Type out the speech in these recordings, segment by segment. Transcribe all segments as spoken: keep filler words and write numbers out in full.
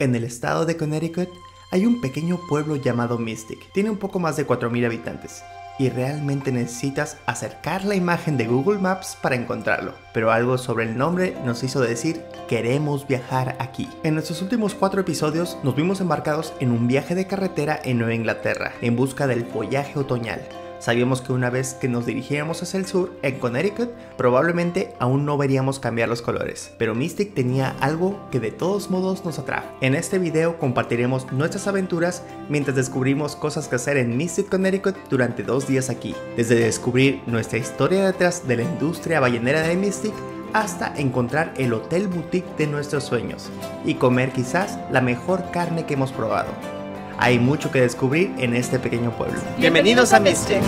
En el estado de Connecticut hay un pequeño pueblo llamado Mystic. Tiene un poco más de cuatro mil habitantes y realmente necesitas acercar la imagen de Google Maps para encontrarlo. Pero algo sobre el nombre nos hizo decir, queremos viajar aquí. En nuestros últimos cuatro episodios nos vimos embarcados en un viaje de carretera en Nueva Inglaterra, en busca del follaje otoñal. Sabíamos que una vez que nos dirigiéramos hacia el sur, en Connecticut, probablemente aún no veríamos cambiar los colores, pero Mystic tenía algo que de todos modos nos atrajo. En este video compartiremos nuestras aventuras mientras descubrimos cosas que hacer en Mystic, Connecticut durante dos días aquí, desde descubrir nuestra historia detrás de la industria ballenera de Mystic, hasta encontrar el hotel boutique de nuestros sueños, y comer quizás la mejor carne que hemos probado. Hay mucho que descubrir en este pequeño pueblo. ¡Bienvenidos a Mystic!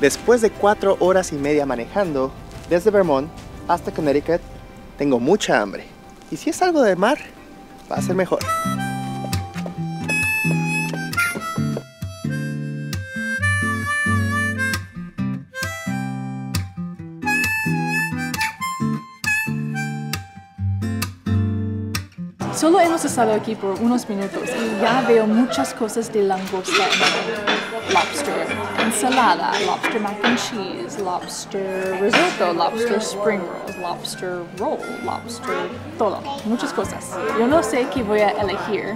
Después de cuatro horas y media manejando, desde Vermont hasta Connecticut, tengo mucha hambre. Y si es algo de mar, va a ser mejor. Solo hemos estado aquí por unos minutos y ya veo muchas cosas de langosta en el lobster, ensalada, lobster mac and cheese, lobster risotto, lobster spring rolls, lobster roll, lobster todo, muchas cosas. Yo no sé qué voy a elegir.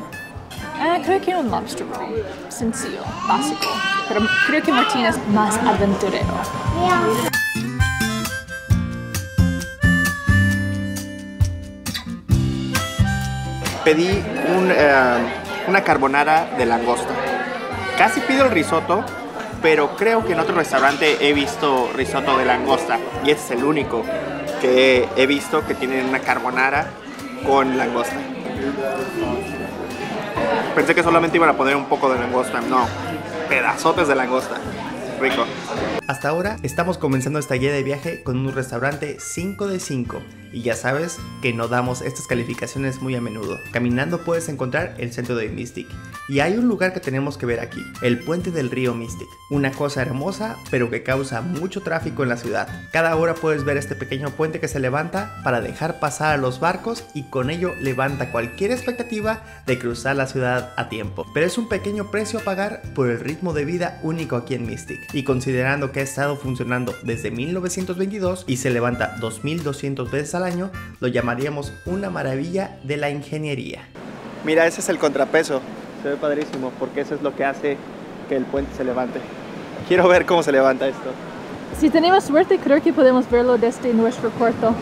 Eh, creo que un lobster roll, sencillo, básico, pero creo que Martín es más aventurero. Yeah. Pedí un, uh, una carbonara de langosta. Casi pido el risotto, pero creo que en otro restaurante he visto risotto de langosta. Y este es el único que he visto que tiene una carbonara con langosta. Pensé que solamente iban a poner un poco de langosta. No, pedazotes de langosta. Rico. Hasta ahora estamos comenzando esta guía de viaje con un restaurante cinco de cinco y ya sabes que no damos estas calificaciones muy a menudo. Caminando puedes encontrar el centro de Mystic y hay un lugar que tenemos que ver aquí, el puente del río Mystic, una cosa hermosa pero que causa mucho tráfico en la ciudad. Cada hora puedes ver este pequeño puente que se levanta para dejar pasar a los barcos y con ello levanta cualquier expectativa de cruzar la ciudad a tiempo. Pero es un pequeño precio a pagar por el ritmo de vida único aquí en Mystic y considerando que que ha estado funcionando desde mil novecientos veintidós y se levanta dos mil doscientas veces al año, lo llamaríamos una maravilla de la ingeniería. Mira, ese es el contrapeso. Se ve padrísimo porque eso es lo que hace que el puente se levante. Quiero ver cómo se levanta esto. Si tenemos suerte, creo que podemos verlo desde nuestro cuarto.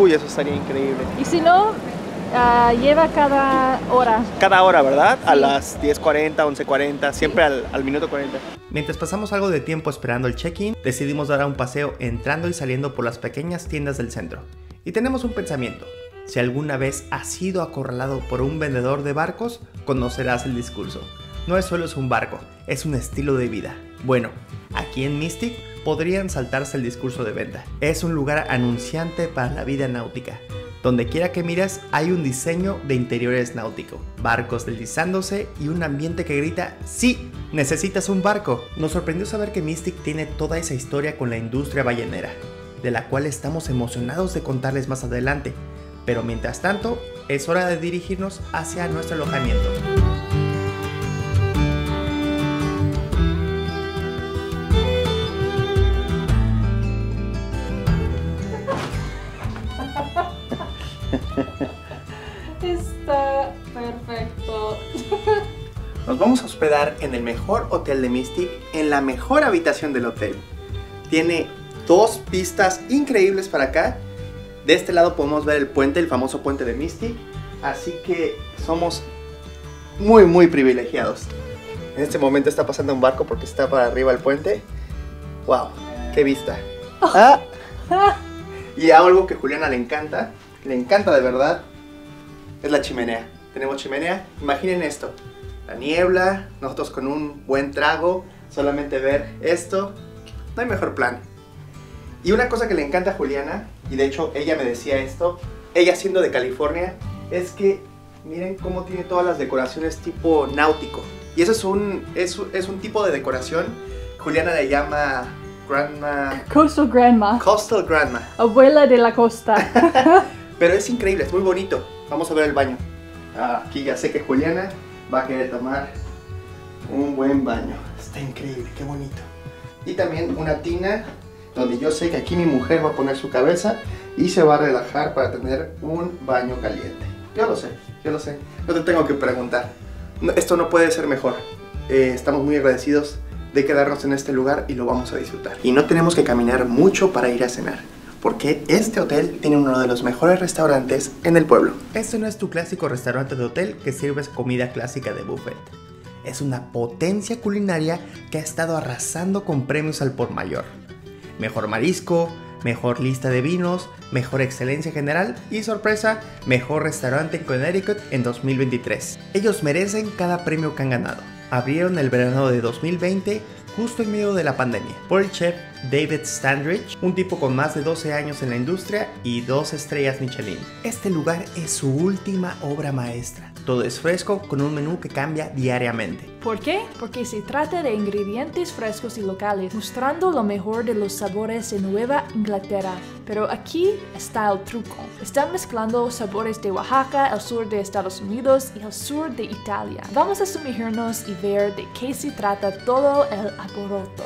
Uy, eso estaría increíble. Y si no, uh, lleva cada hora. Cada hora, ¿verdad? Sí. A las diez cuarenta, once cuarenta, siempre sí. al, al minuto cuarenta. Mientras pasamos algo de tiempo esperando el check-in, decidimos dar un paseo entrando y saliendo por las pequeñas tiendas del centro. Y tenemos un pensamiento. Si alguna vez has sido acorralado por un vendedor de barcos, conocerás el discurso. No es solo un barco, es un estilo de vida. Bueno, aquí en Mystic podrían saltarse el discurso de venta. Es un lugar anunciante para la vida náutica. Donde quiera que mires hay un diseño de interiores náutico, barcos deslizándose y un ambiente que grita ¡sí! ¡Necesitas un barco! Nos sorprendió saber que Mystic tiene toda esa historia con la industria ballenera, de la cual estamos emocionados de contarles más adelante, pero mientras tanto es hora de dirigirnos hacia nuestro alojamiento. Está perfecto. Nos vamos a hospedar en el mejor hotel de Mystic, en la mejor habitación del hotel. Tiene dos pistas increíbles para acá. De este lado podemos ver el puente, el famoso puente de Mystic. Así que somos muy muy privilegiados. En este momento está pasando un barco porque está para arriba el puente. ¡Wow! ¡Qué vista! Oh. Ah. Y algo que a Juliana le encanta, le encanta de verdad, es la chimenea. Tenemos chimenea, imaginen esto, la niebla, nosotros con un buen trago, solamente ver esto, no hay mejor plan. Y una cosa que le encanta a Juliana, y de hecho ella me decía esto, ella siendo de California, es que miren cómo tiene todas las decoraciones tipo náutico. Y eso es un, es, es un tipo de decoración. Juliana le llama Grandma... Coastal Grandma. Coastal Grandma. Abuela de la costa. Pero es increíble, es muy bonito. Vamos a ver el baño. Ah, aquí ya sé que Juliana va a querer tomar un buen baño. Está increíble, qué bonito. Y también una tina donde yo sé que aquí mi mujer va a poner su cabeza y se va a relajar para tener un baño caliente. Yo lo sé, yo lo sé. No te tengo que preguntar. No, esto no puede ser mejor. Eh, estamos muy agradecidos de quedarnos en este lugar y lo vamos a disfrutar. Y no tenemos que caminar mucho para ir a cenar, porque este hotel tiene uno de los mejores restaurantes en el pueblo. Este no es tu clásico restaurante de hotel que sirves comida clásica de buffet. Es una potencia culinaria que ha estado arrasando con premios al por mayor. Mejor marisco, mejor lista de vinos, mejor excelencia general y, sorpresa, mejor restaurante en Connecticut en dos mil veintitrés. Ellos merecen cada premio que han ganado. Abrieron el verano de dos mil veinte, justo en medio de la pandemia, por el chef David Standridge, un tipo con más de doce años en la industria y dos estrellas Michelin. Este lugar es su última obra maestra. Todo es fresco, con un menú que cambia diariamente. ¿Por qué? Porque se trata de ingredientes frescos y locales, mostrando lo mejor de los sabores de Nueva Inglaterra. Pero aquí está el truco. Están mezclando sabores de Oaxaca, el sur de Estados Unidos y el sur de Italia. Vamos a sumergirnos y ver de qué se trata todo el alboroto.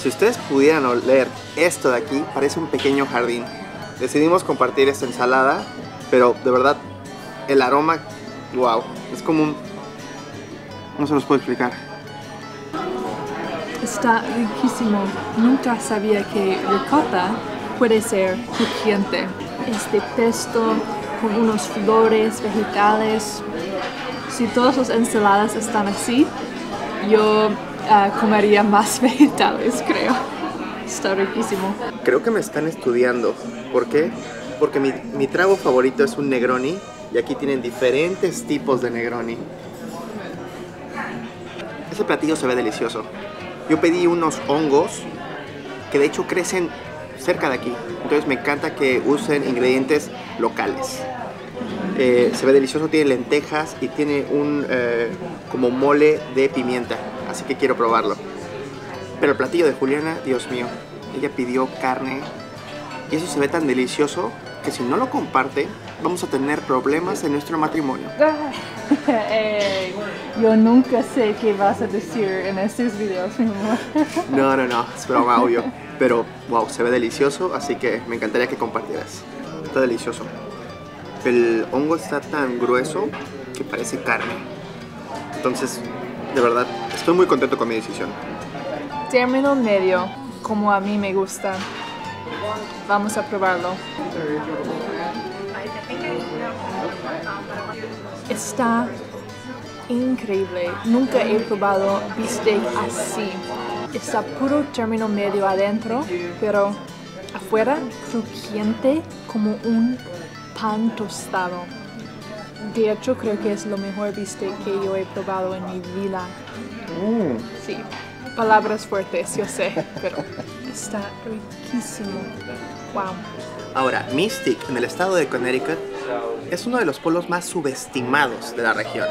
Si ustedes pudieran oler esto de aquí, parece un pequeño jardín. Decidimos compartir esta ensalada, pero de verdad, el aroma, wow, es como un... no se los puedo explicar. Está riquísimo. Nunca sabía que ricota puede ser crujiente. Este pesto con unos flores, vegetales. Si todas las ensaladas están así, yo... Uh, comería más vegetales, creo. Está riquísimo. Creo que me están estudiando. ¿Por qué? Porque mi, mi trago favorito es un Negroni y aquí tienen diferentes tipos de Negroni. Ese platillo se ve delicioso. Yo pedí unos hongos que de hecho crecen cerca de aquí. Entonces me encanta que usen ingredientes locales. Eh, se ve delicioso, tiene lentejas y tiene un eh, como mole de pimienta. Así que quiero probarlo. Pero el platillo de Juliana, Dios mío, ella pidió carne y eso se ve tan delicioso que si no lo comparte, vamos a tener problemas en nuestro matrimonio. Hey, yo nunca sé qué vas a decir en estos videos, mi amor. No, no, no, es broma, obvio. Pero, wow, se ve delicioso, así que me encantaría que compartieras. Está delicioso. El hongo está tan grueso que parece carne. Entonces, de verdad, estoy muy contento con mi decisión. Término medio, como a mí me gusta. Vamos a probarlo. Está increíble. Nunca he probado bistec así. Está puro término medio adentro, pero afuera crujiente como un pan tostado. De hecho, creo que es lo mejor bistec que yo he probado en mi vida. Mm. Sí, palabras fuertes, yo sé, pero está riquísimo. Wow. Ahora, Mystic, en el estado de Connecticut, es uno de los pueblos más subestimados de la región.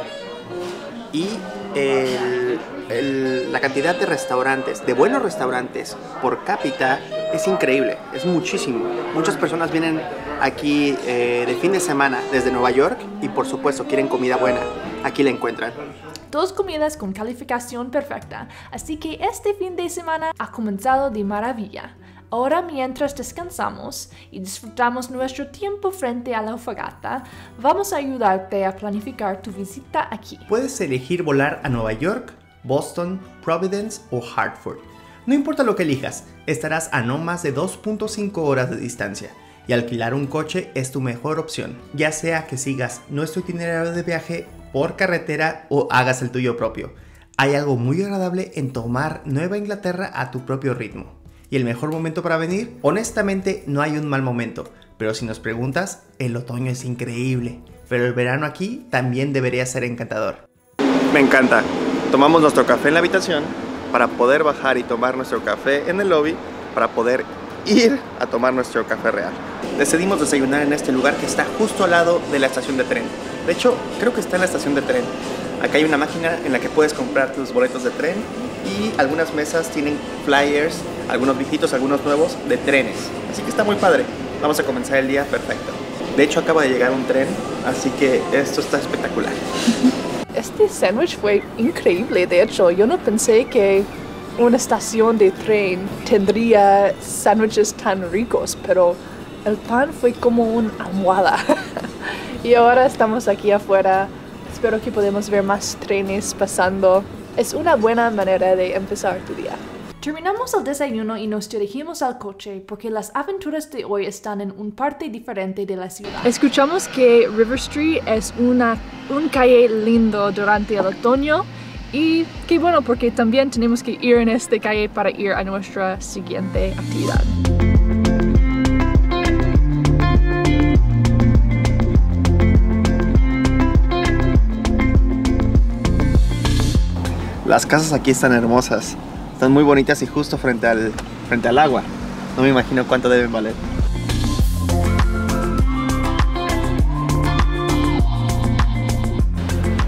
Y el, el, la cantidad de restaurantes, de buenos restaurantes por cápita, es increíble, es muchísimo. Muchas personas vienen aquí eh, de fin de semana desde Nueva York y por supuesto quieren comida buena. Aquí la encuentran. Dos comidas con calificación perfecta, así que este fin de semana ha comenzado de maravilla. Ahora, mientras descansamos y disfrutamos nuestro tiempo frente a la fogata, vamos a ayudarte a planificar tu visita aquí. Puedes elegir volar a Nueva York, Boston, Providence o Hartford. No importa lo que elijas, estarás a no más de dos punto cinco horas de distancia y alquilar un coche es tu mejor opción, ya sea que sigas nuestro itinerario de viaje por carretera o hagas el tuyo propio. Hay algo muy agradable en tomar Nueva Inglaterra a tu propio ritmo. ¿Y el mejor momento para venir? Honestamente, no hay un mal momento, pero si nos preguntas, el otoño es increíble, pero el verano aquí también debería ser encantador. Me encanta. Tomamos nuestro café en la habitación para poder bajar y tomar nuestro café en el lobby, para poder ir a tomar nuestro café real. Decidimos desayunar en este lugar que está justo al lado de la estación de tren. De hecho, creo que está en la estación de tren. Acá hay una máquina en la que puedes comprar tus boletos de tren y algunas mesas tienen flyers, algunos viejitos, algunos nuevos, de trenes. Así que está muy padre. Vamos a comenzar el día perfecto. De hecho, acaba de llegar un tren, así que esto está espectacular. Este sándwich fue increíble, de hecho. Yo no pensé que una estación de tren tendría sándwiches tan ricos, pero el pan fue como una almohada. Y ahora estamos aquí afuera. Espero que podamos ver más trenes pasando. Es una buena manera de empezar tu día. Terminamos el desayuno y nos dirigimos al coche porque las aventuras de hoy están en un parte diferente de la ciudad. Escuchamos que River Street es una un calle lindo durante el otoño y qué bueno porque también tenemos que ir en esta calle para ir a nuestra siguiente actividad. Las casas aquí están hermosas. Están muy bonitas y justo frente al, frente al agua. No me imagino cuánto deben valer.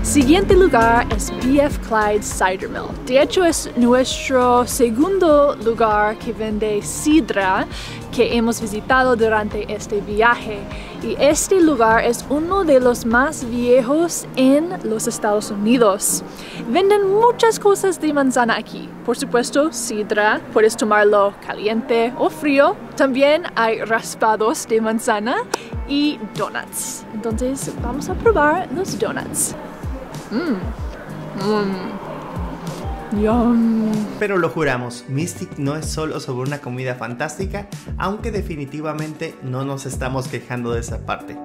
Siguiente lugar es B F Clyde Cider Mill. De hecho es nuestro segundo lugar que vende sidra que hemos visitado durante este viaje. Y este lugar es uno de los más viejos en los Estados Unidos. Venden muchas cosas de manzana aquí. Por supuesto, sidra, puedes tomarlo caliente o frío. También hay raspados de manzana y donuts. Entonces vamos a probar los donuts. Mmm. Mmm. Yum. Pero lo juramos, Mystic no es solo sobre una comida fantástica, aunque definitivamente no nos estamos quejando de esa parte.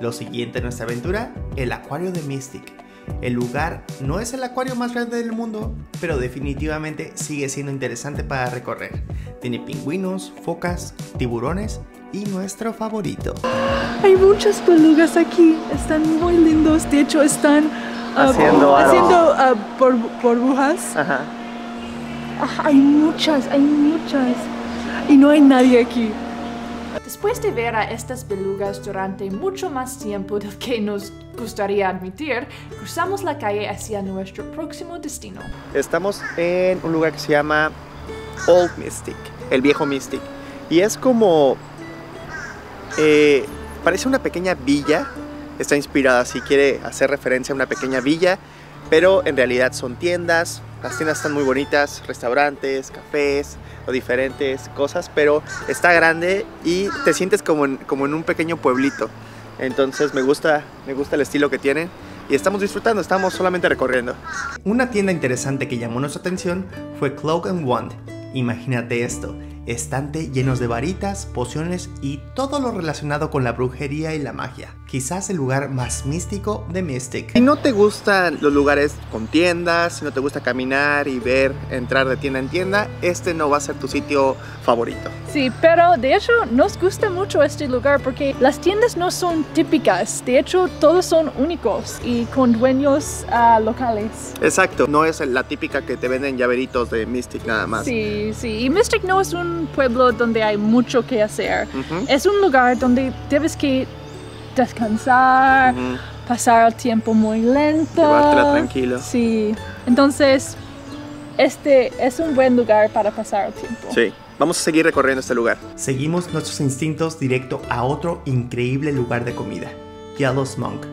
Lo siguiente en nuestra aventura, el acuario de Mystic. El lugar no es el acuario más grande del mundo, pero definitivamente sigue siendo interesante para recorrer. Tiene pingüinos, focas, tiburones y nuestro favorito. Hay muchas belugas aquí, están muy lindos, de hecho están... haciendo, uh, haciendo uh, borbu burbujas. Ajá. Ah, hay muchas, hay muchas. Y no hay nadie aquí. Después de ver a estas belugas durante mucho más tiempo del que nos gustaría admitir, cruzamos la calle hacia nuestro próximo destino. Estamos en un lugar que se llama Old Mystic, el viejo Mystic. Y es como... Eh, parece una pequeña villa. Está inspirada, si quiere hacer referencia a una pequeña villa, pero en realidad son tiendas. Las tiendas están muy bonitas, restaurantes, cafés o diferentes cosas, pero está grande y te sientes como en, como en un pequeño pueblito. Entonces me gusta, me gusta el estilo que tienen y estamos disfrutando, estamos solamente recorriendo. Una tienda interesante que llamó nuestra atención fue Cloak and Wand. Imagínate esto, estante llenos de varitas, pociones y todo lo relacionado con la brujería y la magia. Quizás el lugar más místico de Mystic. Si no te gustan los lugares con tiendas, si no te gusta caminar y ver entrar de tienda en tienda, este no va a ser tu sitio favorito. Sí, pero de hecho nos gusta mucho este lugar porque las tiendas no son típicas, de hecho todos son únicos y con dueños uh, locales. Exacto, no es la típica que te venden llaveritos de Mystic nada más. Sí, sí, y Mystic no es un pueblo donde hay mucho que hacer. Uh-huh. Es un lugar donde debes que descansar, uh-huh, pasar el tiempo muy lento. Llevártela tranquilo. Sí. Entonces, este es un buen lugar para pasar el tiempo. Sí. Vamos a seguir recorriendo este lugar. Seguimos nuestros instintos directo a otro increíble lugar de comida, Jealous Monk.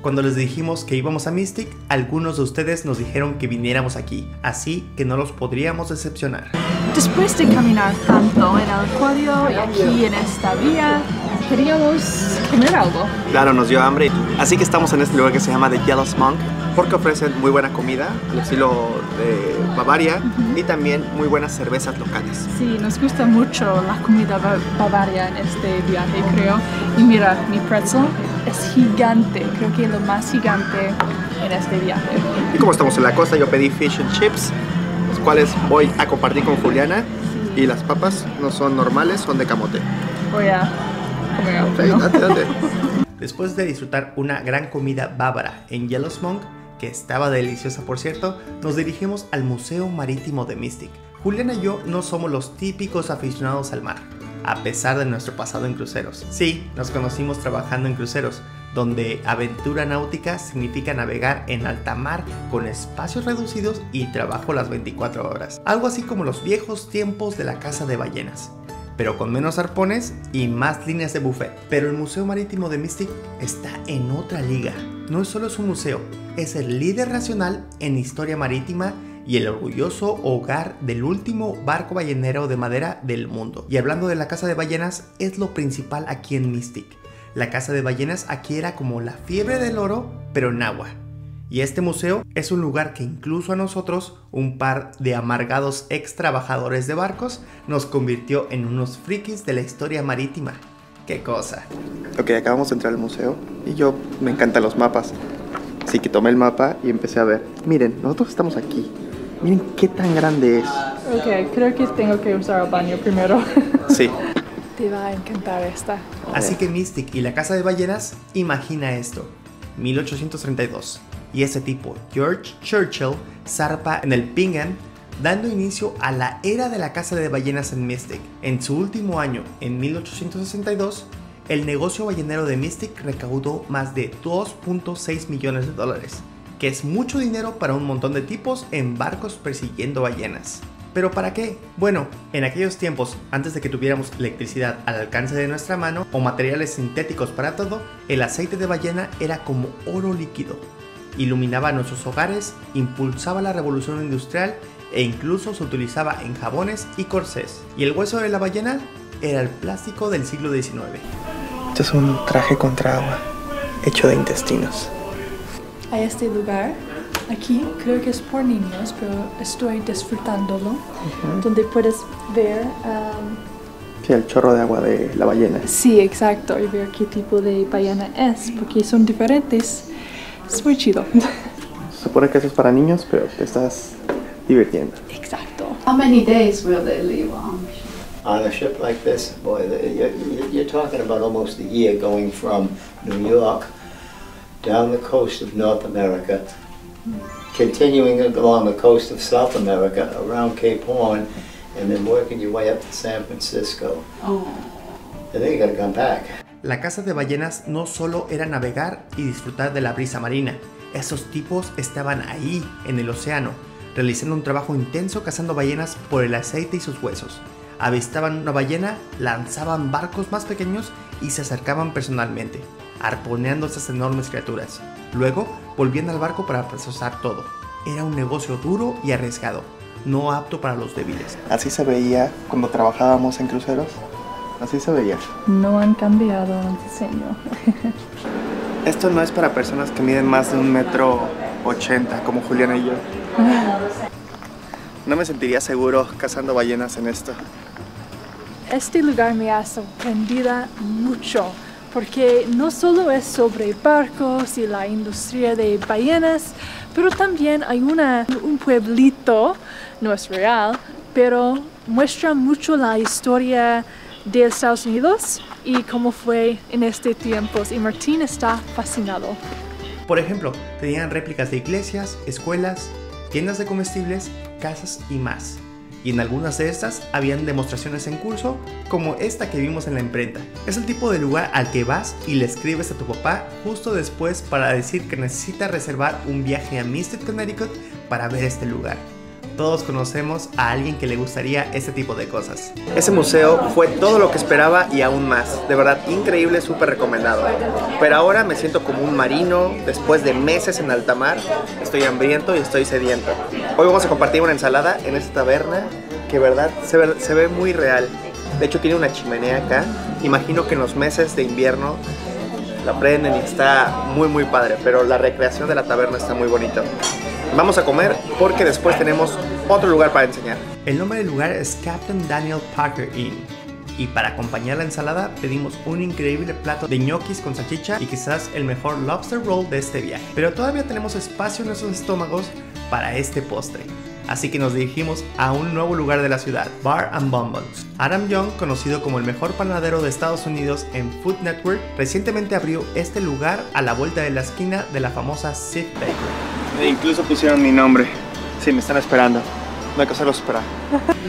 Cuando les dijimos que íbamos a Mystic, algunos de ustedes nos dijeron que viniéramos aquí, así que no los podríamos decepcionar. Después de caminar tanto en el acuario y aquí en esta vía, queríamos comer algo. Claro, nos dio hambre, así que estamos en este lugar que se llama The Jealous Monk, porque ofrecen muy buena comida, al estilo de Bavaria, uh-huh, y también muy buenas cervezas locales. Sí, nos gusta mucho la comida ba Bavaria en este viaje, creo. Y mira, mi pretzel es gigante, creo que es lo más gigante en este viaje. Y como estamos en la costa, yo pedí fish and chips, los cuales voy a compartir con Juliana. Sí. Y las papas no son normales, son de camote. Voy a comer algo, ¿no? Sí, date, date. Después de disfrutar una gran comida bávara en Jealous Monk, que estaba deliciosa por cierto, nos dirigimos al Museo Marítimo de Mystic. Juliana y yo no somos los típicos aficionados al mar, a pesar de nuestro pasado en cruceros. Sí, nos conocimos trabajando en cruceros, donde aventura náutica significa navegar en alta mar con espacios reducidos y trabajo las veinticuatro horas, algo así como los viejos tiempos de la caza de ballenas, pero con menos arpones y más líneas de buffet. Pero el Museo Marítimo de Mystic está en otra liga. No solo es un museo, es el líder nacional en historia marítima y el orgulloso hogar del último barco ballenero de madera del mundo. Y hablando de la caza de ballenas, es lo principal aquí en Mystic. La caza de ballenas aquí era como la fiebre del oro, pero en agua. Y este museo es un lugar que incluso a nosotros, un par de amargados ex trabajadores de barcos, nos convirtió en unos frikis de la historia marítima. ¡Qué cosa! Ok, acabamos de entrar al museo y yo me encantan los mapas. Así que tomé el mapa y empecé a ver. Miren, nosotros estamos aquí. Miren qué tan grande es. Ok, creo que tengo que usar el baño primero. Sí. Te va a encantar esta. Así que Mystic y la caza de ballenas, imagina esto. mil ochocientos treinta y dos. Y ese tipo, George Churchill, zarpa en el Pingham, dando inicio a la era de la caza de ballenas en Mystic. En su último año, en mil ochocientos sesenta y dos, el negocio ballenero de Mystic recaudó más de dos punto seis millones de dólares, que es mucho dinero para un montón de tipos en barcos persiguiendo ballenas. ¿Pero para qué? Bueno, en aquellos tiempos, antes de que tuviéramos electricidad al alcance de nuestra mano o materiales sintéticos para todo, el aceite de ballena era como oro líquido. Iluminaba nuestros hogares, impulsaba la revolución industrial e incluso se utilizaba en jabones y corsés. Y el hueso de la ballena era el plástico del siglo diecinueve. Este es un traje contra agua, hecho de intestinos. A este lugar, aquí creo que es por niños, pero estoy disfrutándolo, uh-huh. donde puedes ver... Um, Sí, el chorro de agua de la ballena. Sí, exacto, y ver qué tipo de ballena es, porque son diferentes. Es muy chido. Se supone que eso es para niños, pero te estás divirtiendo. Exacto. How many days will they leave on? On a ship like this, boy, you're, you're talking about almost a year going from New York down the coast of North America, continuing along the coast of South America, around Cape Horn, and then working your way up to San Francisco. Oh. And then you gotta come back. La caza de ballenas no solo era navegar y disfrutar de la brisa marina, esos tipos estaban ahí, en el océano, realizando un trabajo intenso cazando ballenas por el aceite y sus huesos. Avistaban una ballena, lanzaban barcos más pequeños y se acercaban personalmente, arponeando estas enormes criaturas. Luego, volvían al barco para procesar todo. Era un negocio duro y arriesgado, no apto para los débiles. Así se veía cuando trabajábamos en cruceros. Así se veía. No han cambiado el diseño. Esto no es para personas que miden más de un metro ochenta, como Juliana y yo. No me sentiría seguro cazando ballenas en esto. Este lugar me ha sorprendido mucho, porque no solo es sobre barcos y la industria de ballenas, pero también hay una, un pueblito, no es real, pero muestra mucho la historia de Estados Unidos y cómo fue en este tiempo, y Martín está fascinado. Por ejemplo, tenían réplicas de iglesias, escuelas, tiendas de comestibles, casas y más. Y en algunas de estas habían demostraciones en curso, como esta que vimos en la imprenta. Es el tipo de lugar al que vas y le escribes a tu papá justo después para decir que necesitas reservar un viaje a Mystic, Connecticut para ver este lugar. Todos conocemos a alguien que le gustaría este tipo de cosas. Ese museo fue todo lo que esperaba y aún más. De verdad, increíble, súper recomendado. Pero ahora me siento como un marino después de meses en alta mar. Estoy hambriento y estoy sediento. Hoy vamos a compartir una ensalada en esta taberna que, verdad, se ve, se ve muy real. De hecho, tiene una chimenea acá. Imagino que en los meses de invierno la prenden y está muy, muy padre. Pero la recreación de la taberna está muy bonita. Vamos a comer porque después tenemos otro lugar para enseñar. El nombre del lugar es Captain Daniel Packer Inne. Y para acompañar la ensalada pedimos un increíble plato de ñoquis con salchicha y quizás el mejor lobster roll de este viaje. Pero todavía tenemos espacio en nuestros estómagos para este postre. Así que nos dirigimos a un nuevo lugar de la ciudad, Bar and Bonbons. Adam Young, conocido como el mejor panadero de Estados Unidos en Food Network, recientemente abrió este lugar a la vuelta de la esquina de la famosa Seed Bakery. E incluso pusieron mi nombre. Sí, me están esperando. No hay que hacerlo esperar.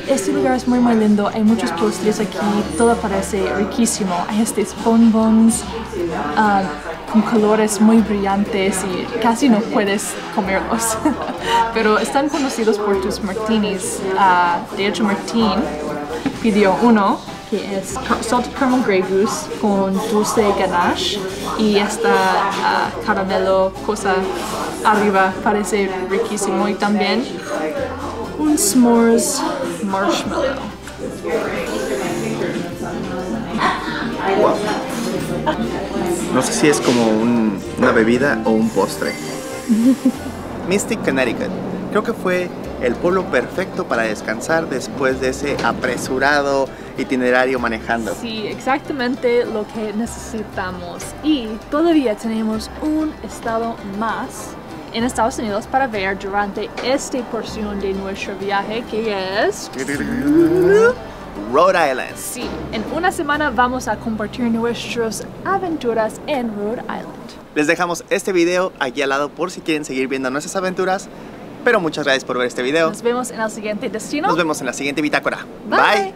Este lugar es muy muy lindo, hay muchos postres aquí, todo parece riquísimo. Hay estos bonbons, uh, con colores muy brillantes y casi no puedes comerlos. Pero están conocidos por sus martinis. Uh, de hecho, Martín pidió uno que es Salt Caramel Grey Goose con dulce ganache y esta uh, caramelo cosa arriba, parece riquísimo, y también un s'mores marshmallow. Wow. No sé si es como un, una bebida o un postre. Mystic, Connecticut. Creo que fue el pueblo perfecto para descansar después de ese apresurado itinerario manejando. Sí, exactamente lo que necesitamos. Y todavía tenemos un estado más en Estados Unidos para ver durante esta porción de nuestro viaje, que es... Rhode Island. Sí, en una semana vamos a compartir nuestras aventuras en Rhode Island. Les dejamos este video aquí al lado por si quieren seguir viendo nuestras aventuras. Pero muchas gracias por ver este video. Nos vemos en el siguiente destino. Nos vemos en la siguiente bitácora. Bye. Bye.